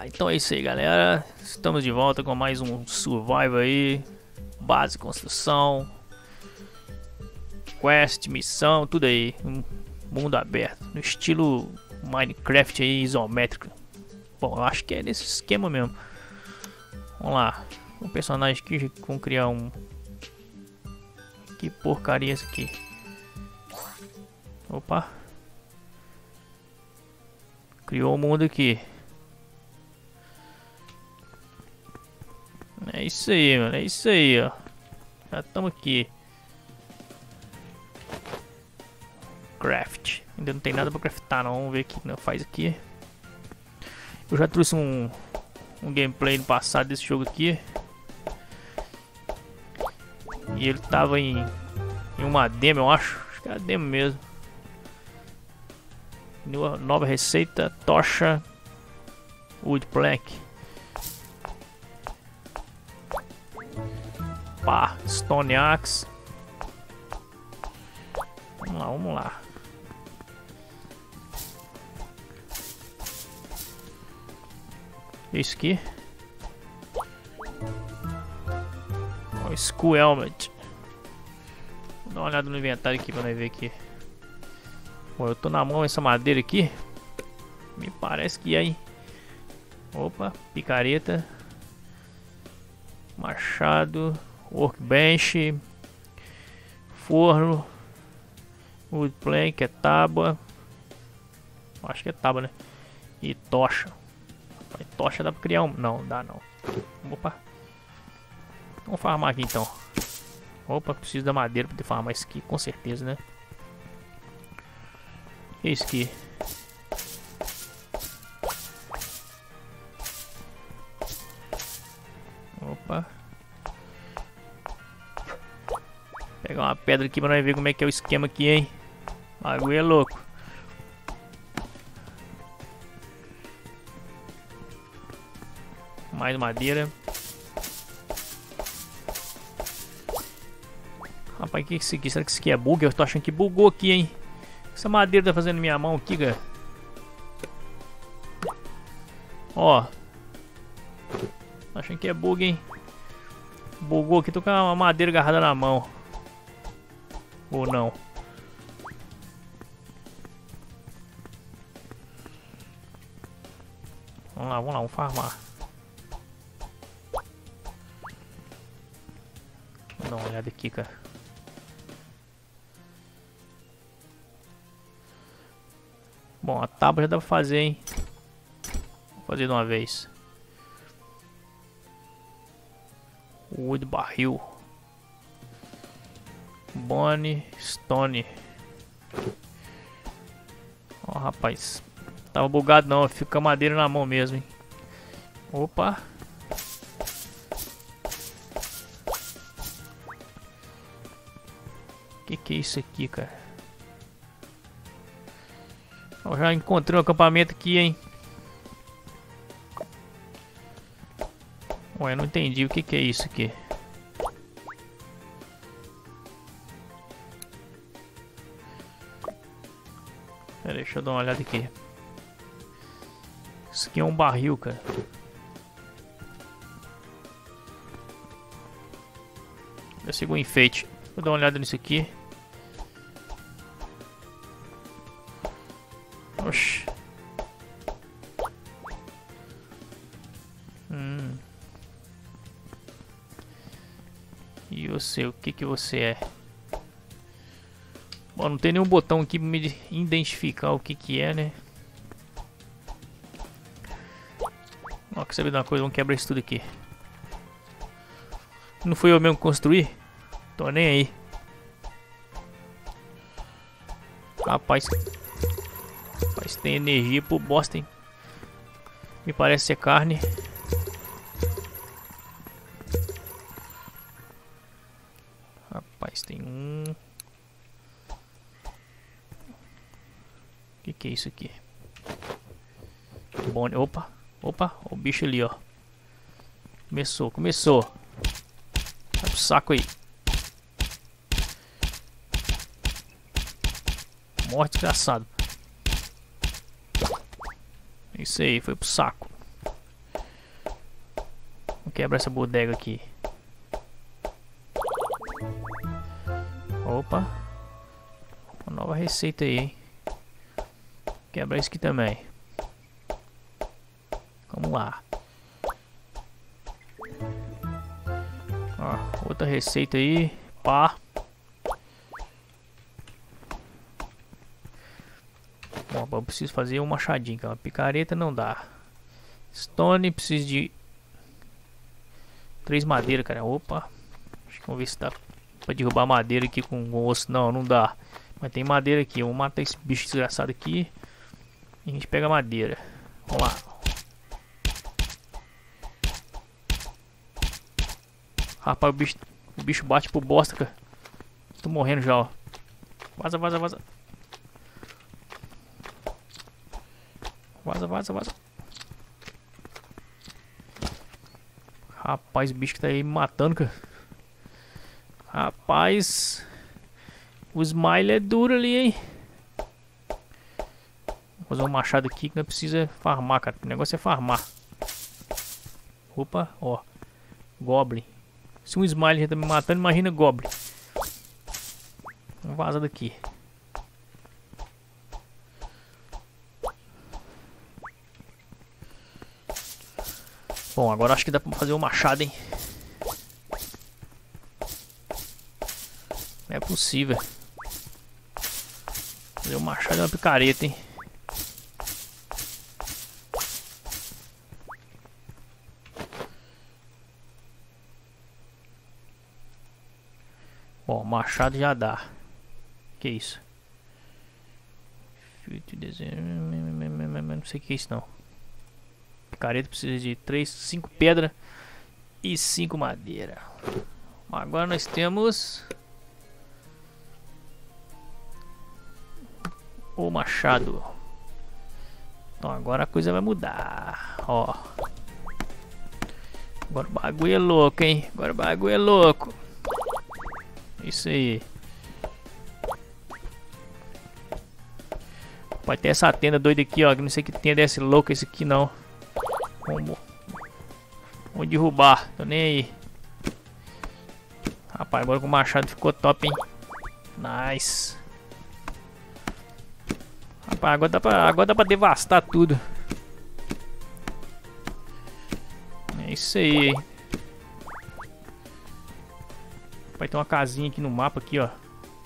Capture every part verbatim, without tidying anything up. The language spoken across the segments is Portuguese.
Ah, então é isso aí, galera. Estamos de volta com mais um survival aí. Base, construção, quest, missão, tudo aí. Um mundo aberto, no estilo Minecraft aí, isométrico. Bom, eu acho que é nesse esquema mesmo. Vamos lá. Um personagem aqui, vamos criar um... Que porcaria é isso aqui? Opa. Criou o mundo aqui. É isso aí, mano. É isso aí, ó. Já estamos aqui. Craft. Ainda não tem nada para craftar, não. Vamos ver o que não faz aqui. Eu já trouxe um, um gameplay no passado desse jogo aqui. E ele tava em, em uma demo, eu acho. Acho que era demo mesmo. Nova receita, tocha, wood plank, pá, stone axe. Vamos lá, vamos lá. Isso aqui, o Skull Helmet. Vou dar uma olhada no inventário aqui pra nós ver aqui. Eu tô na mão essa madeira aqui. Me parece que é, hein? Opa, picareta, machado, workbench, forno, wood plank, é tábua. Acho que é tábua, né? E tocha. Rapaz, tocha dá pra criar um... Não, dá não. Opa. Vamos farmar aqui então. Opa, preciso da madeira pra poder farmar isso aqui, com certeza, né? Isso aqui. Opa. Vou pegar uma pedra aqui pra nós ver como é que é o esquema aqui, hein? O bagulho é louco. Mais madeira. Rapaz, o que é isso aqui? Será que isso aqui é bug? Eu tô achando que bugou aqui, hein? Essa madeira tá fazendo minha mão aqui, cara. Ó. Achando que é bug, hein? Bugou aqui, tô com a madeira agarrada na mão. Ou não. Vamos lá, vamos lá, vamos farmar. Vou dar uma olhada aqui, cara. Bom, a tábua já dá pra fazer, hein? Vou fazer de uma vez. Wood barril. Bone, stone. Ó, rapaz. Tava bugado não, fica a madeira na mão mesmo, hein? Opa. Que que é isso aqui, cara? Eu já encontrei um acampamento aqui, hein? Ué, eu não entendi o que que é isso aqui. Pera, deixa eu dar uma olhada aqui. Isso aqui é um barril, cara. Eu sigo um enfeite. Vou dar uma olhada nisso aqui. Hum. E você, o que que você é? Bom, não tem nenhum botão aqui pra me identificar o que que é, né? Ó, quer saber de uma coisa? Vamos quebrar isso tudo aqui. Não fui eu mesmo que construí? Tô nem aí. Rapaz... Mas tem energia pro bosta, hein? Me parece ser carne. Rapaz, tem um... Que que é isso aqui? Bom, opa, opa, o bicho ali, ó. Começou, começou. Vai pro saco aí. Morte, desgraçado. Isso aí, foi pro saco. Vou quebrar essa bodega aqui. Opa. Uma nova receita aí, hein? Quebrar isso aqui também. Vamos lá. Ó, outra receita aí. Pá. Bom, eu preciso fazer um machadinho. Uma picareta não dá. Stone, preciso de três madeiras, cara. Opa. Acho que vamos ver se dá pra derrubar madeira aqui com osso. Não, não dá. Mas tem madeira aqui. Eu vou matar esse bicho desgraçado aqui. E a gente pega madeira. Vamos lá. Rapaz, o bicho, o bicho bate por bosta, cara. Tô morrendo já, ó. Vaza, vaza, vaza. Vaza, vaza, vaza. Rapaz, o bicho que tá aí me matando, cara. Rapaz. O smile é duro ali, hein. Vou fazer um machado aqui que não precisa farmar, cara. O negócio é farmar. Opa, ó. Goblin. Se um smile já tá me matando, imagina goblin. Vamos vazar daqui. Bom, agora acho que dá pra fazer um machado, hein. Não é possível. Fazer um machado é uma picareta, hein. Bom, machado já dá. Que isso? Fio de desenho. Não sei o que é isso não. Picareta precisa de três, cinco pedra e cinco madeira. Agora nós temos o machado. Então agora a coisa vai mudar. Ó. Agora o bagulho é louco, hein? Agora o bagulho é louco. Isso aí. Pode ter essa tenda doida aqui, ó. Que não sei que tenda é esse louco, esse aqui não. Vamos, vamos derrubar. Tô nem aí. Rapaz, agora com o machado ficou top, hein. Nice. Rapaz, agora dá pra, agora dá pra devastar tudo. É isso aí, hein. Vai ter uma casinha aqui no mapa, aqui ó.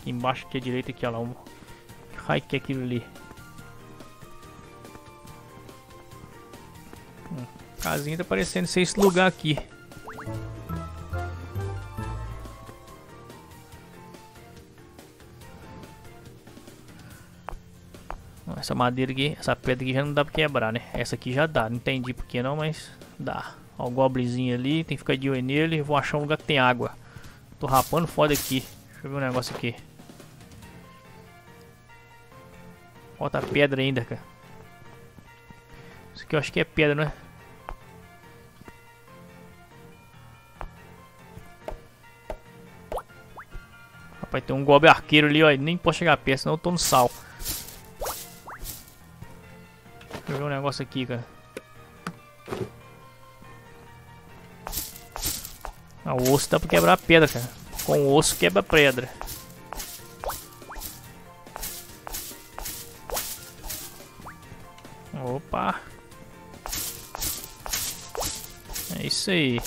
Aqui embaixo, aqui à direita, aqui ó lá. Um... Ai, que é aquilo ali? Hum, casinha tá parecendo ser esse lugar aqui. Essa madeira aqui, essa pedra aqui já não dá pra quebrar, né? Essa aqui já dá, não entendi por que não, mas dá. Ó, o goblinzinho ali, tem que ficar de olho nele. Vou achar um lugar que tem água. Tô rapando foda aqui. Deixa eu ver um negócio aqui. Falta pedra ainda, cara. Isso aqui eu acho que é pedra, né? Rapaz, tem um goblin arqueiro ali, ó. Nem posso chegar perto, senão eu tô no sal. Deixa eu ver um negócio aqui, cara. Ah, o osso dá pra quebrar a pedra, cara. Com o osso quebra a pedra. Opa. É isso aí.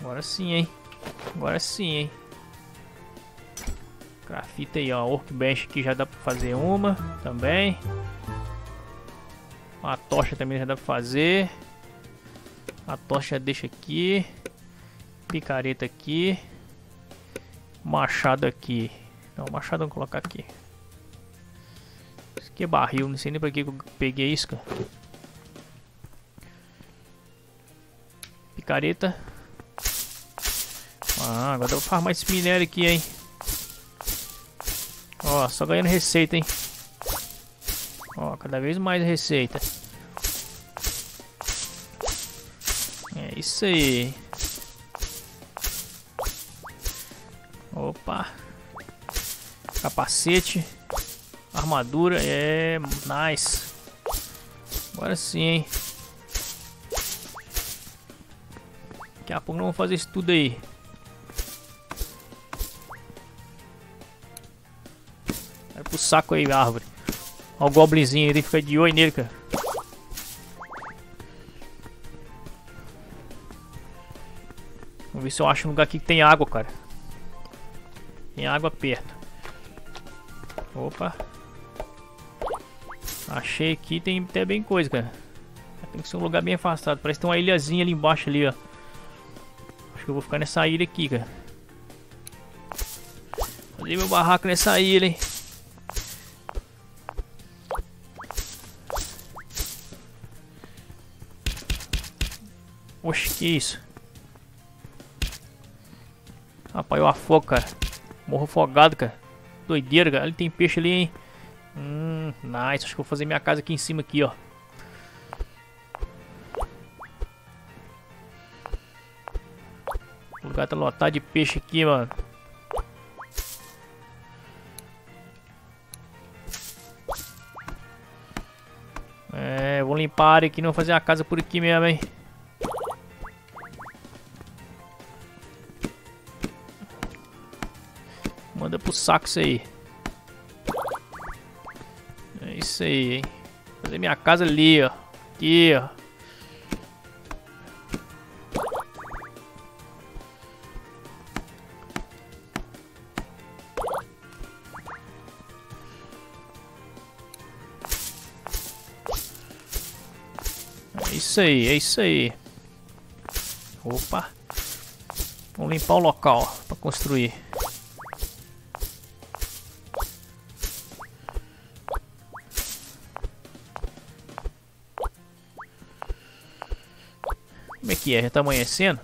Agora sim, hein. Agora sim, hein. Grafita aí, ó. Workbench aqui já dá pra fazer uma também. Uma tocha também já dá pra fazer. A tocha deixa aqui. Picareta aqui. Machado aqui. Não, machado vamos colocar aqui. Isso aqui é barril. Não sei nem pra que eu peguei isso, cara. Picareta. Ah, agora eu vou farmar esse minério aqui, hein. Ó, só ganhando receita, hein. Ó, cada vez mais receita. Isso aí. Opa. Capacete. Armadura. É. Nice. Agora sim, hein. Daqui a pouco nós vamos fazer isso tudo aí. Vai pro saco aí, árvore. Olha o goblinzinho ali, fica de olho nele, cara. Vamos ver se eu acho um lugar aqui que tem água, cara. Tem água perto. Opa. Achei aqui, tem até bem coisa, cara. Tem que ser um lugar bem afastado. Parece que tem uma ilhazinha ali embaixo, ali, ó. Acho que eu vou ficar nessa ilha aqui, cara. Fazer meu barraco nessa ilha, hein. Oxe, que isso. Rapaz, eu afogo, cara. Morro afogado, cara. Doideira, cara. Ali tem peixe ali, hein. Hum, nice. Acho que eu vou fazer minha casa aqui em cima, aqui, ó. O lugar tá lotado de peixe aqui, mano. É, vou limpar a área aqui, não vou fazer a casa por aqui mesmo, hein. Manda pro saco isso aí. É isso aí, hein. Vou fazer minha casa ali, ó. Aqui, ó. É isso aí, é isso aí. Opa. Vamos limpar o local para construir. Como é que é? Já tá amanhecendo?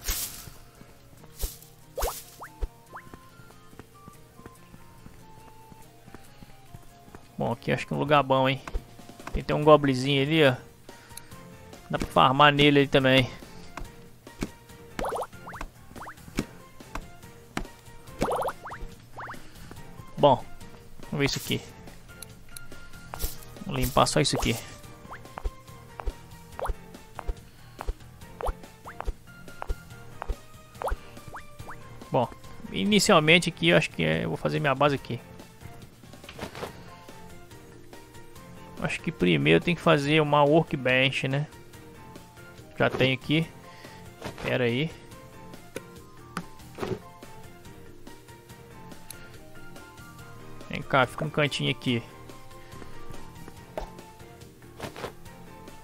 Bom, aqui acho que é um lugar bom, hein? Tem até um goblinzinho ali, ó. Dá pra farmar nele aí também. Bom, vamos ver isso aqui. Vou limpar só isso aqui. Bom, inicialmente aqui eu acho que é, eu vou fazer minha base aqui. Acho que primeiro tem que fazer uma workbench, né? Já tem aqui. Pera aí. Vem cá, fica um cantinho aqui.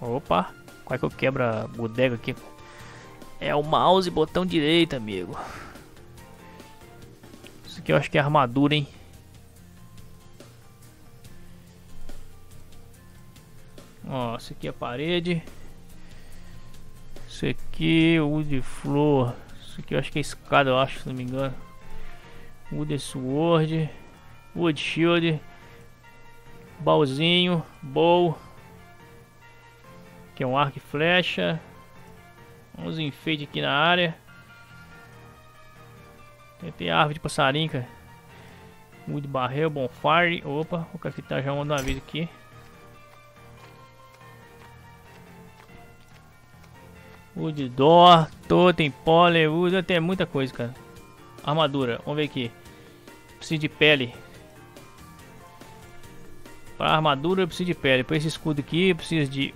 Opa. Quase que eu quebro a bodega aqui. É o mouse e botão direito, amigo. Isso aqui eu acho que é armadura, hein? Ó, isso aqui é a parede. Isso aqui, wood floor. Isso aqui eu acho que é escada, eu acho, se não me engano. Wood sword, wood shield, baúzinho, bow. Aqui é um arco e flecha. Uns enfeites aqui na área. Tem árvore de passarinho, cara. Wood barrel, bonfire. Opa, o cara que tá já mandando uma vez aqui. Wood door, totem, polen, wood, até muita coisa, cara. Armadura, vamos ver aqui. Preciso de pele. Para armadura eu preciso de pele. Para esse escudo aqui eu preciso de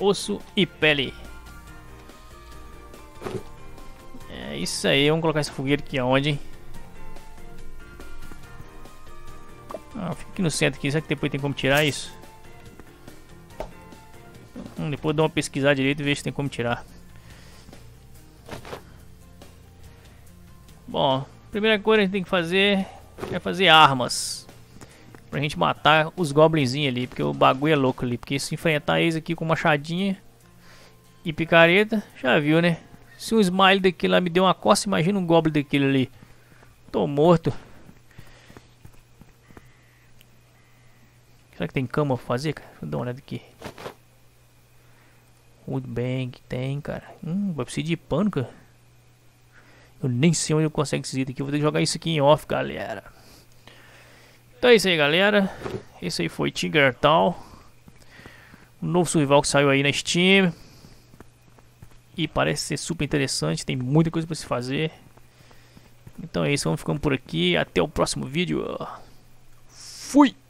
osso e pele. É isso aí, vamos colocar esse fogueiro aqui aonde, hein? Ah, fica aqui no centro aqui, será que depois tem como tirar isso? Hum, depois eu dou uma pesquisada direito e vejo se tem como tirar. Bom, a primeira coisa que a gente tem que fazer é fazer armas pra gente matar os goblinzinhos ali, porque o bagulho é louco ali, porque se enfrentar eles aqui com machadinha e picareta, já viu, né? Se um smile daquele lá me deu uma coça, imagina um goblin daquele ali. Tô morto. Será que tem cama pra fazer, cara? Deixa eu dar uma olhada aqui. Woodbank tem, cara. Hum, vai precisar de pano, cara. Eu nem sei onde eu consigo esse item aqui. Eu vou ter que jogar isso aqui em off, galera. Então é isso aí, galera. Esse aí foi Tinkertown. Um novo survival que saiu aí na Steam. e parece ser super interessante, tem muita coisa para se fazer. Então é isso, vamos ficando por aqui, até o próximo vídeo. Fui!